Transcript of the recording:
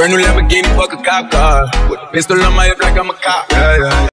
Brand new Lamborghini, fuck a cop car. With a pistol on my hip like I'm a cop. Yeah, yeah.